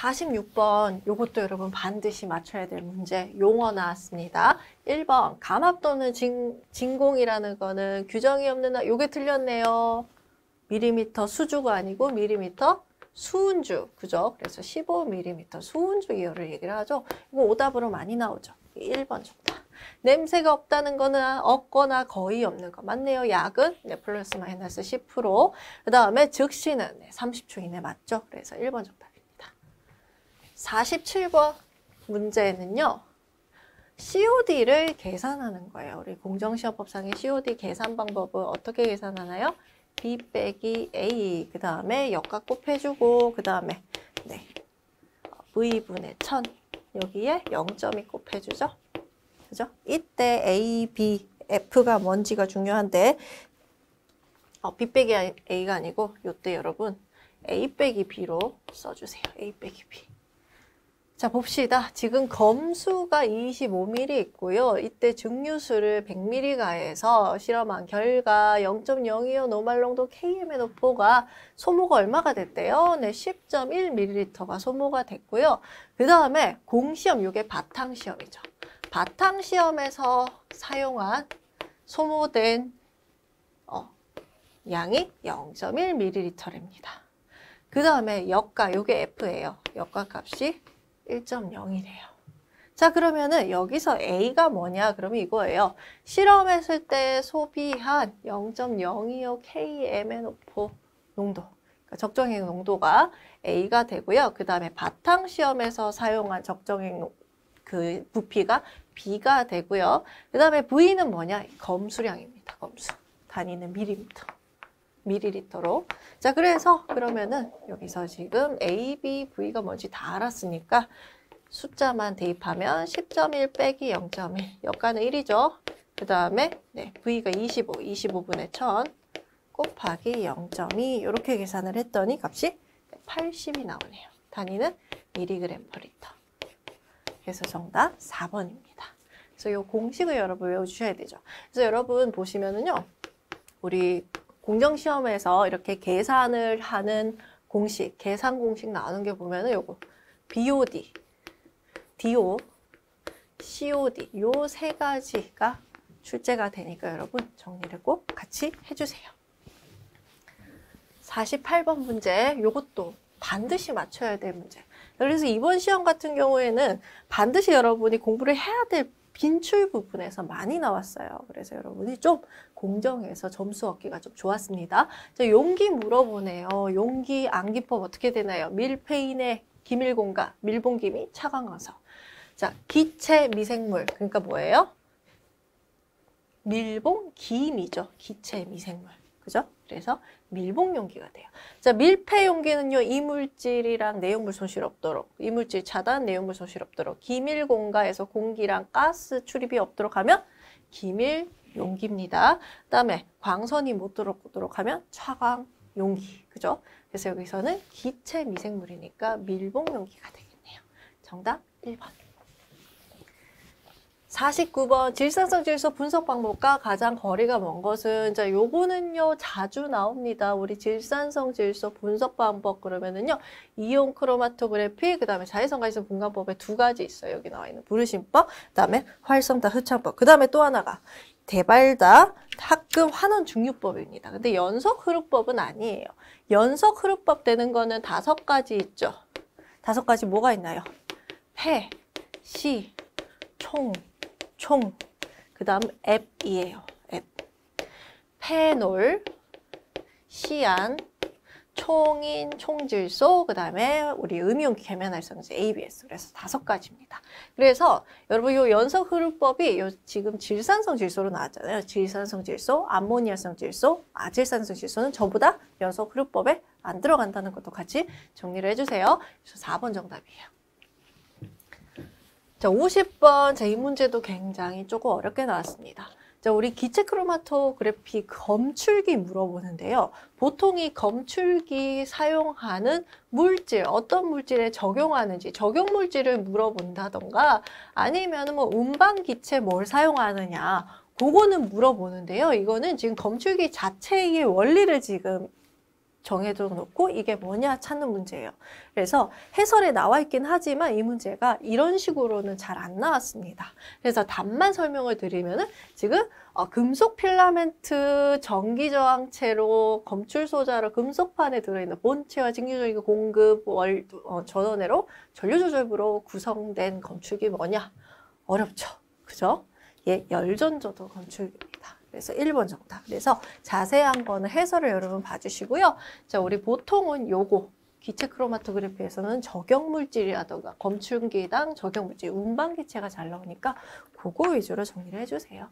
46번 요것도 여러분 반드시 맞춰야 될 문제 용어 나왔습니다. 1번 감압 또는 진공이라는 거는 규정이 없는 한 요게 틀렸네요. 밀리미터 수주가 아니고 밀리미터 수은주 그죠? 그래서 15mm 수은주 기호를 얘기를 하죠. 이거 오답으로 많이 나오죠. 1번 정답. 냄새가 없다는 거는 없거나 거의 없는 거 맞네요. 약은 네, 플러스 마이너스 10%. 그 다음에 즉시는 네, 30초 이내 맞죠. 그래서 1번 정답입니다. 47번 문제는요. COD를 계산하는 거예요. 우리 공정시험법상의 COD 계산 방법은 어떻게 계산하나요? B 빼기 A, 그 다음에 역과 곱해주고, 그 다음에 네, V분의 1000, 여기에 0.2 곱해주죠. 그죠? 이때 A, B, F가 뭔지가 중요한데 B 빼기 A가 아니고 이때 여러분 A 빼기 B로 써주세요. A 빼기 B. 자 봅시다. 지금 검수가 25mm 있고요. 이때 증류수를 100mm 가해서 실험한 결과 0.025 노말농도 KMNO4가 소모가 얼마가 됐대요? 네, 10.1ml가 소모가 됐고요. 그 다음에 공시험, 이게 바탕시험이죠. 바탕시험에서 사용한 소모된 양이 0.1ml입니다. 그 다음에 역가, 이게 F예요. 역가 값이 1.0이래요. 자 그러면은 여기서 A가 뭐냐 그러면 이거예요. 실험했을 때 소비한 0.025 KMNO4 농도, 그러니까 적정액 농도가 A가 되고요. 그 다음에 바탕시험에서 사용한 적정액 그 부피가 B가 되고요. 그 다음에 V는 뭐냐, 검수량입니다. 검수 단위는 밀리미터, 밀리리터로. 자 그래서 그러면은 여기서 지금 A, B, V가 뭔지 다 알았으니까 숫자만 대입하면 10.1 빼기 0.1 역가는 1이죠. 그 다음에 네, V가 25분의 1000 곱하기 0.2 이렇게 계산을 했더니 값이 80이 나오네요. 단위는 mg/L. 그래서 정답 4번입니다. 그래서 이 공식을 여러분 외워주셔야 되죠. 그래서 여러분 보시면은요, 우리 공정시험에서 이렇게 계산을 하는 공식, 계산 공식 나오는 게 보면은 요거 BOD, DO, COD 요 세 가지가 출제가 되니까 여러분 정리를 꼭 같이 해주세요. 48번 문제, 요것도 반드시 맞춰야 될 문제. 그래서 이번 시험 같은 경우에는 반드시 여러분이 공부를 해야 될 빈출 부분에서 많이 나왔어요. 그래서 여러분이 좀 공정해서 점수 얻기가 좀 좋았습니다. 자, 용기 물어보네요. 용기 암기법 어떻게 되나요? 밀폐인의 기밀공간, 밀봉기미, 차광광석. 자, 기체 미생물, 그러니까 뭐예요? 밀봉기미죠. 기체 미생물. 그죠? 그래서 밀봉 용기가 돼요. 자, 밀폐 용기는요, 이물질이랑 내용물 손실 없도록, 이물질 차단, 내용물 손실 없도록, 기밀 공간에서 공기랑 가스 출입이 없도록 하면 기밀 용기입니다. 그다음에 광선이 못 들어오도록 하면 차광 용기. 그죠? 그래서 여기서는 기체 미생물이니까 밀봉 용기가 되겠네요. 정답 1번. 49번 질산성 질소 분석 방법과 가장 거리가 먼 것은, 자 요거는요 자주 나옵니다. 우리 질산성 질소 분석 방법 그러면은요 이온 크로마토그래피, 그 다음에 자외선 가시성 분간법에 두 가지 있어요. 여기 나와 있는 부르심법, 그 다음에 활성다 흡착법, 그 다음에 또 하나가 대발다 합금 환원 중류법입니다. 근데 연석 흐름법은 아니에요. 연석 흐름법 되는 거는 5가지 있죠. 5가지 뭐가 있나요? 폐, 시, 총, 그 다음 앱이에요. 앱. 페놀, 시안, 총인, 총질소, 그 다음에 우리 음이온 계면활성제 ABS. 그래서 5가지입니다. 그래서 여러분 이 연석 흐름법이 요 지금 질산성 질소로 나왔잖아요. 질산성 질소, 암모니아성 질소, 아질산성 질소는 저보다 연석 흐름법에 안 들어간다는 것도 같이 정리를 해주세요. 그래서 4번 정답이에요. 자, 50번. 자, 이 문제도 굉장히 조금 어렵게 나왔습니다. 자, 우리 기체 크로마토그래피 검출기 물어보는데요. 보통 이 검출기 사용하는 물질, 어떤 물질에 적용하는지, 적용 물질을 물어본다던가, 아니면 뭐 운반 기체 뭘 사용하느냐, 그거는 물어보는데요. 이거는 지금 검출기 자체의 원리를 지금 정해져 놓고 이게 뭐냐 찾는 문제예요. 그래서 해설에 나와 있긴 하지만 이 문제가 이런 식으로는 잘 안 나왔습니다. 그래서 답만 설명을 드리면은 지금 금속 필라멘트 전기저항체로 검출소자로 금속판에 들어있는 본체와 직류적인 공급 전원회로 전류조절부로 구성된 건축이 뭐냐? 어렵죠. 그죠? 예, 열전저도 건축입니다. 그래서 1번 정답. 그래서 자세한 거는 해설을 여러분 봐주시고요. 자, 우리 보통은 요거 기체 크로마토그래피에서는 적용물질이라던가 검출기당 적용물질, 운반기체가 잘 나오니까 그거 위주로 정리를 해주세요.